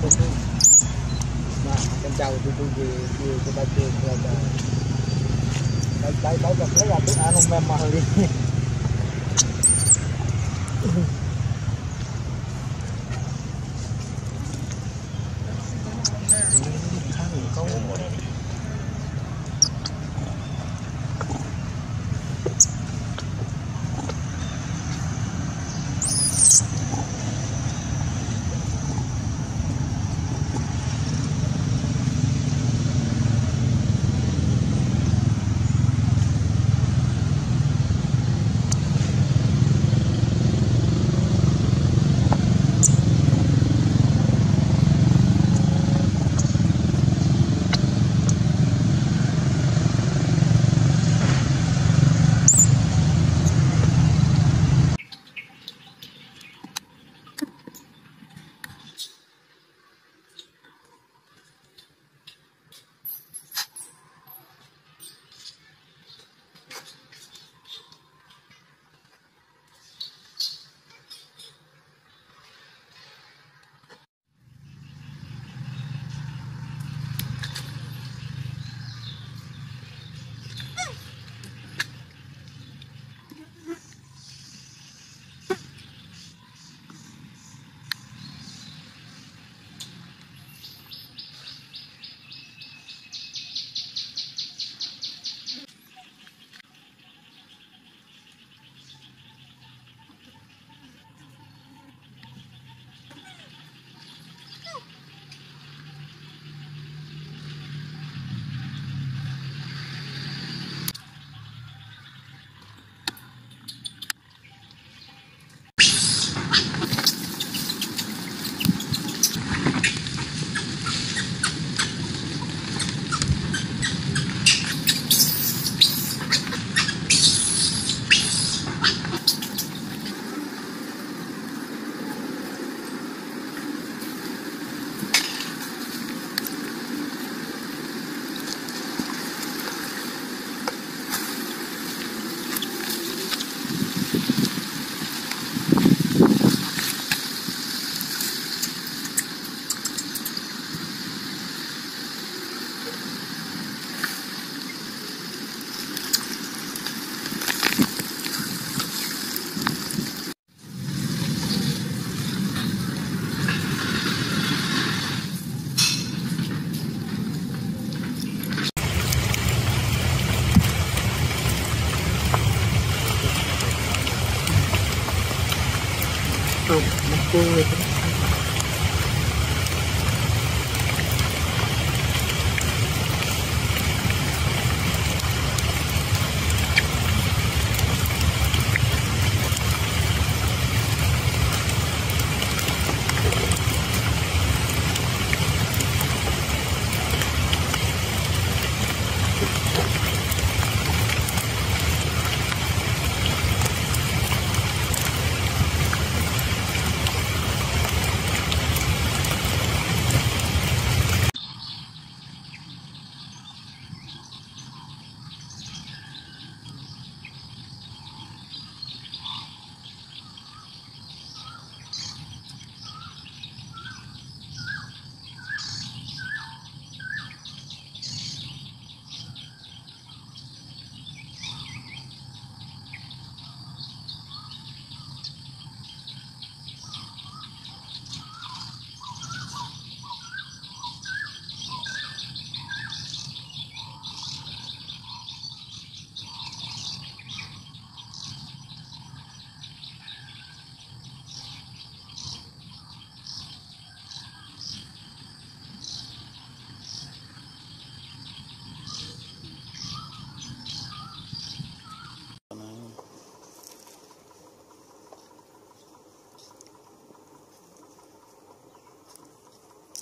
Nah, con trâu tôi ba kia là đấy gặp lấy là ăn không mềm mà đi.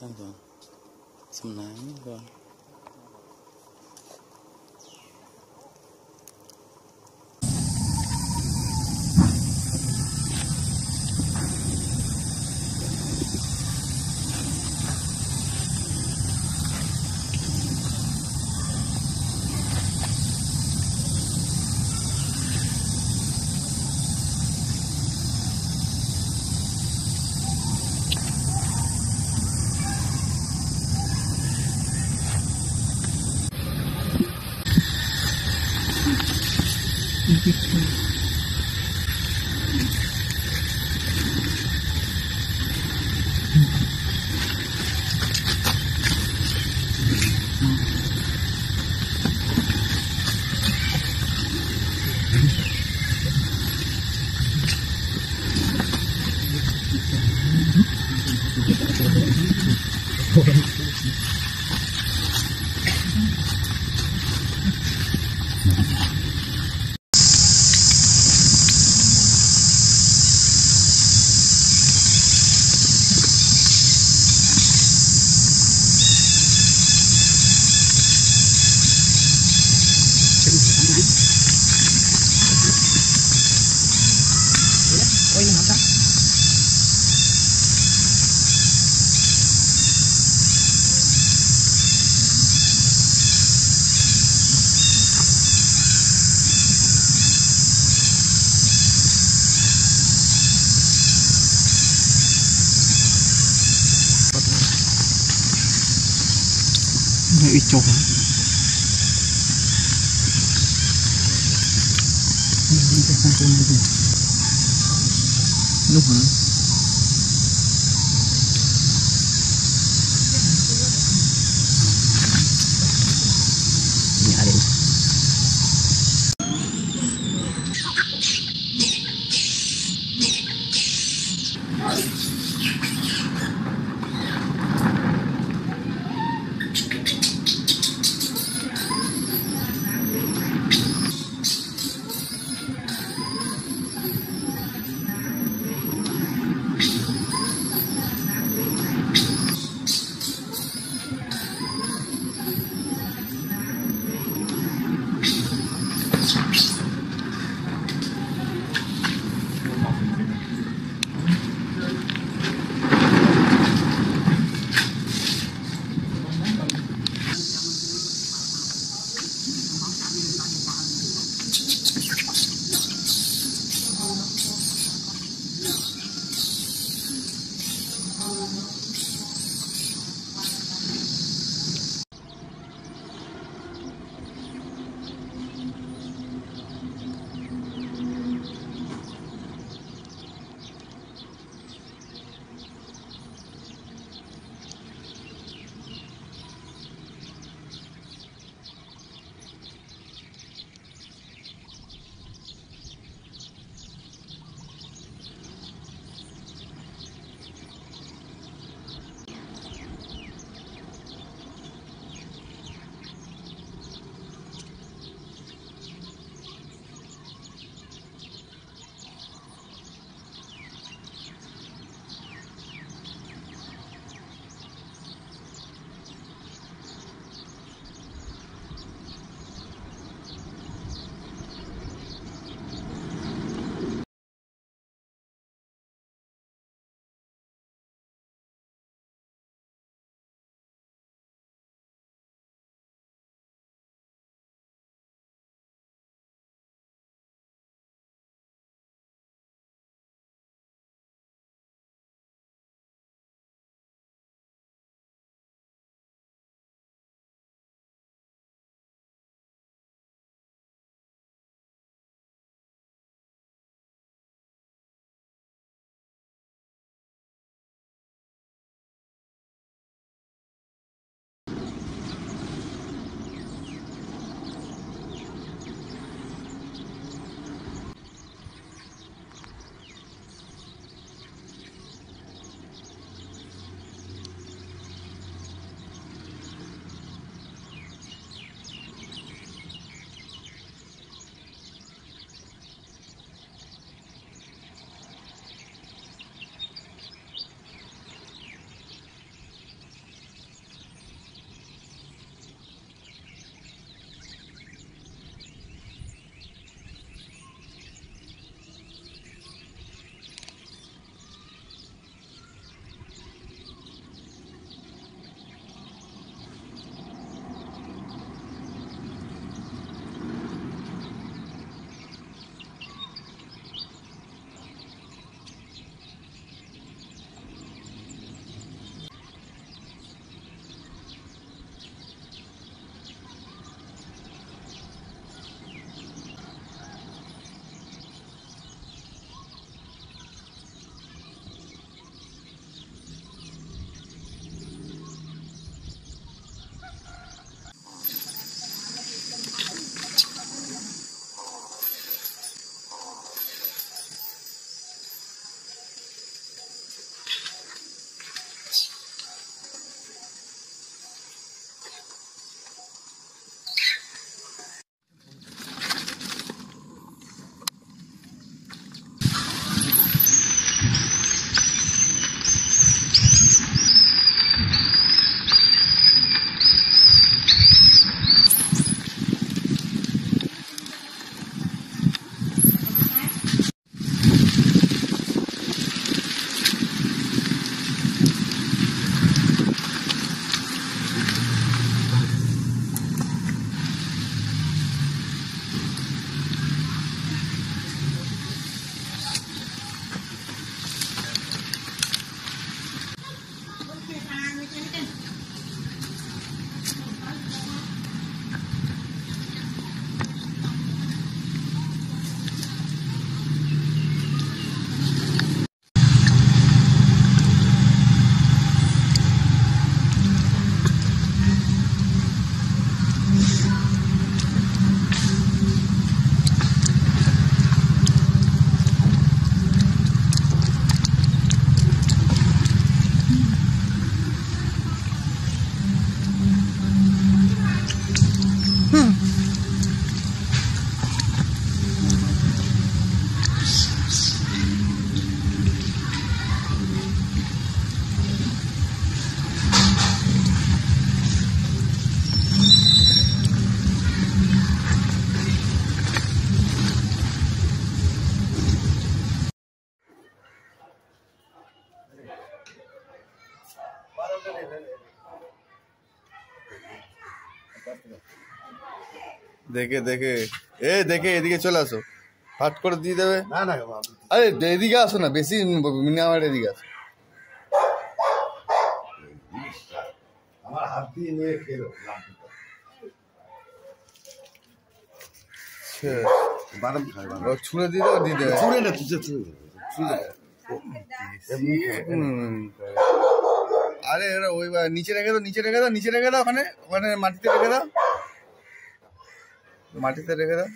Xong rồi, xong nắng rồi. Cho hả? Lúc hả? Nhà đi. দেখে দেখে এ দেখে এদিকে চলে আসো, হাট করে দিয়ে দেবে। না না, আরে এদিকে আসো না, বেশি আমার এদিকে আসো। আমার হাত দিয়ে নিয়ে খেলো ছুঁড়ে দিয়ে দেবে, দিয়ে দেবে। ছুঁড়ে না, ছুঁড়ে আরে এরা ওই নিচে রেখে দাও, নিচে রেখে দাও, নিচে রেখে দাও, ওখানে ওখানে মাটিতে রেখে দাও, মাটিতে রেখে দাও।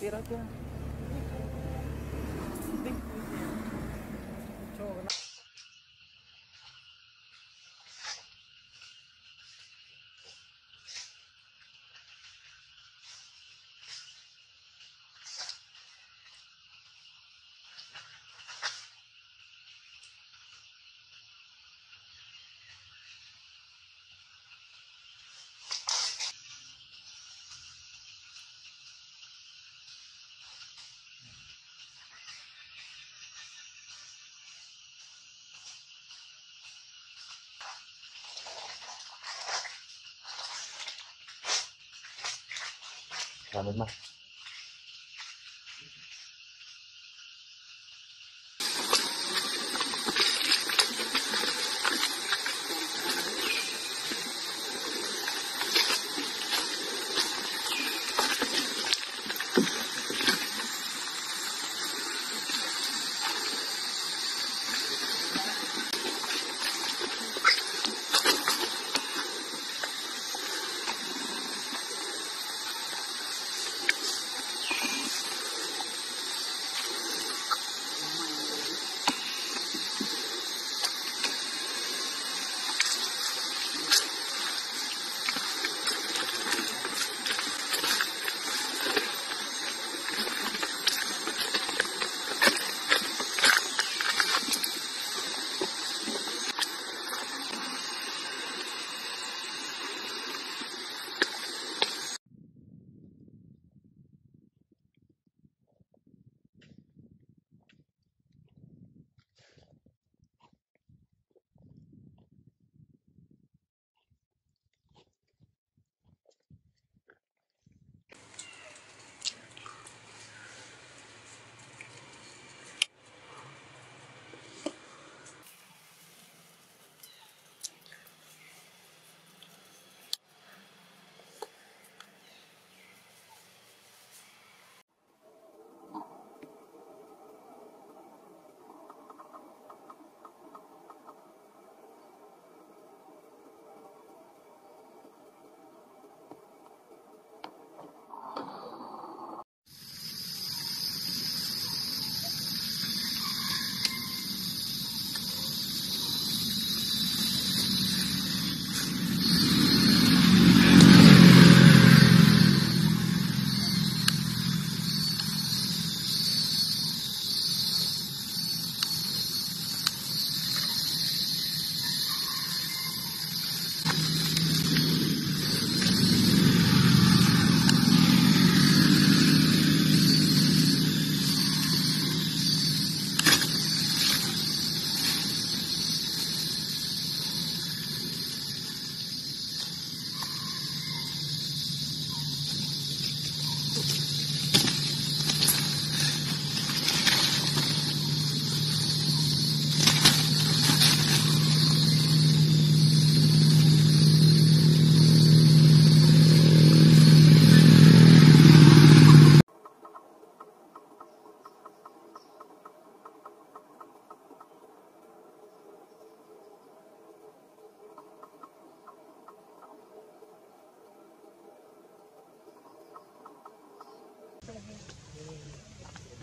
Tira aqui. Cảm ơn bạn.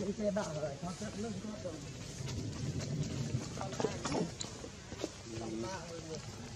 những cái bão này có rất lớn có rồi.